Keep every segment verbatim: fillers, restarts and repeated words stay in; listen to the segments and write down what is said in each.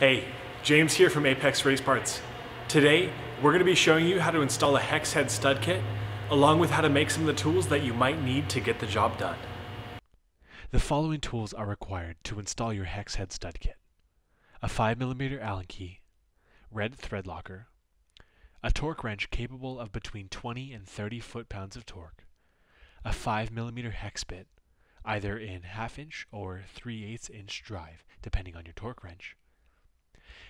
Hey, James here from Apex Race Parts. Today, we're going to be showing you how to install a hex head stud kit, along with how to make some of the tools that you might need to get the job done. The following tools are required to install your hex head stud kit: a five millimeter Allen key, red thread locker, a torque wrench capable of between twenty and thirty foot-pounds of torque, a five millimeter hex bit, either in half inch or three eighths inch drive, depending on your torque wrench.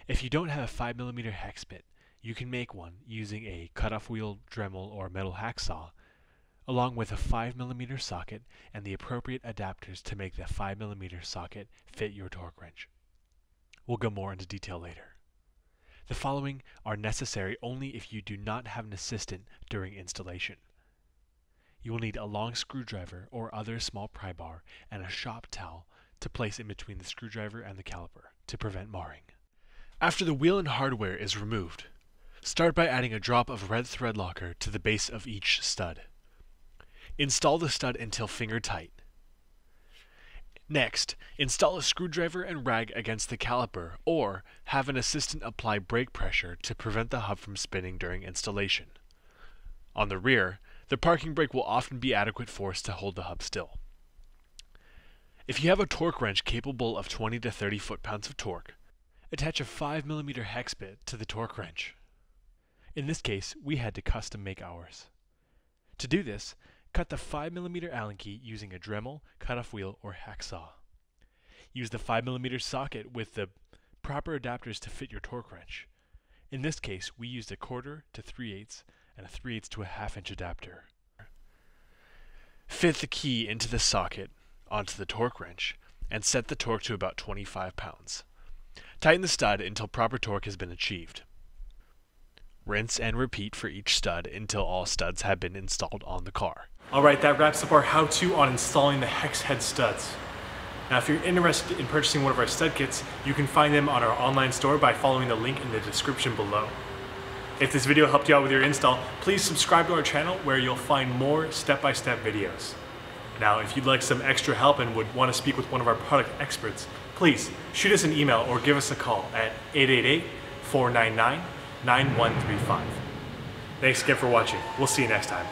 If you don't have a five millimeter hex bit, you can make one using a cutoff wheel, Dremel, or metal hacksaw, along with a five millimeter socket and the appropriate adapters to make the five millimeter socket fit your torque wrench. We'll go more into detail later. The following are necessary only if you do not have an assistant during installation. You will need a long screwdriver or other small pry bar and a shop towel to place in between the screwdriver and the caliper to prevent marring. After the wheel and hardware is removed, start by adding a drop of red thread locker to the base of each stud. Install the stud until finger tight. Next, install a screwdriver and rag against the caliper, or have an assistant apply brake pressure to prevent the hub from spinning during installation. On the rear, the parking brake will often be adequate force to hold the hub still. If you have a torque wrench capable of twenty to thirty foot-pounds of torque, attach a five millimeter hex bit to the torque wrench. In this case, we had to custom make ours. To do this, cut the five millimeter Allen key using a Dremel, cutoff wheel, or hacksaw. Use the five millimeter socket with the proper adapters to fit your torque wrench. In this case, we used a quarter to three eighths and a three eighths to a half inch adapter. Fit the key into the socket onto the torque wrench and set the torque to about twenty-five pounds. Tighten the stud until proper torque has been achieved. Rinse and repeat for each stud until all studs have been installed on the car. Alright, that wraps up our how-to on installing the hex head studs. Now, if you're interested in purchasing one of our stud kits, you can find them on our online store by following the link in the description below. If this video helped you out with your install, please subscribe to our channel where you'll find more step-by-step videos. Now, if you'd like some extra help and would want to speak with one of our product experts, please shoot us an email or give us a call at eight eight eight, four nine nine, nine one three five. Thanks again for watching. We'll see you next time.